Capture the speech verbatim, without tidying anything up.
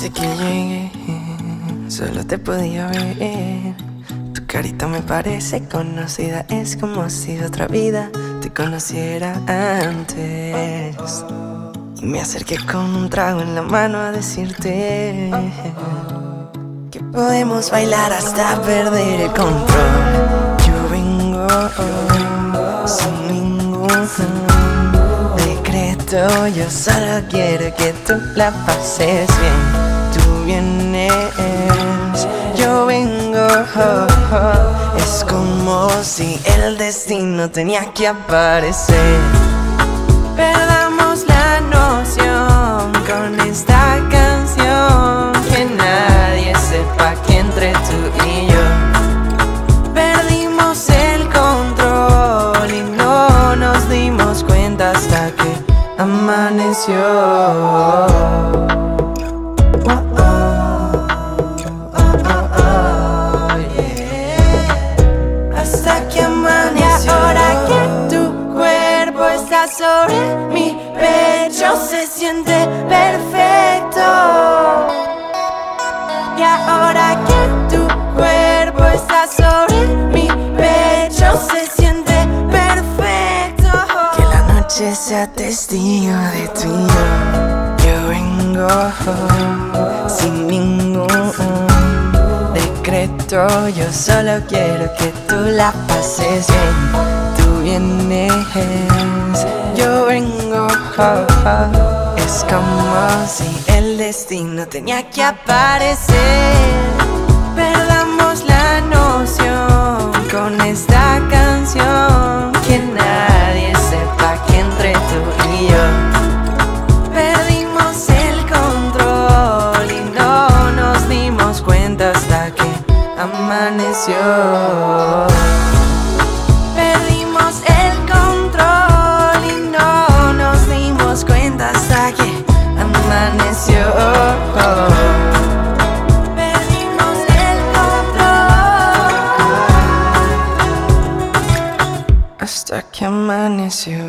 Desde que llegué, solo te podía ver. Tu carita me parece conocida, es como si de otra vida te conociera antes. Y me acerqué con un trago en la mano a decirte que podemos bailar hasta perder el control. Yo vengo sin ningún decreto, yo solo quiero que tú la pases bien. Tú vienes, yo vengo, es como si el destino tenía que aparecer. Perdamos la noción con esta canción, que nadie sepa que entre tú y yo perdimos el control y no nos dimos cuenta hasta que amaneció. Sobre mi pecho se siente perfecto. Y ahora que tu cuerpo está sobre mi pecho se siente perfecto. Que la noche sea testigo de tu y yo. Yo vengo sin ningún decreto, yo solo quiero que tú la pases bien. Vienes, yo vengo, oh, oh. Es como si el destino tenía que aparecer. Perdamos la noción con esta canción, que nadie sepa que entre tú y yo perdimos el control y no nos dimos cuenta hasta que amaneció. Hasta que amaneció.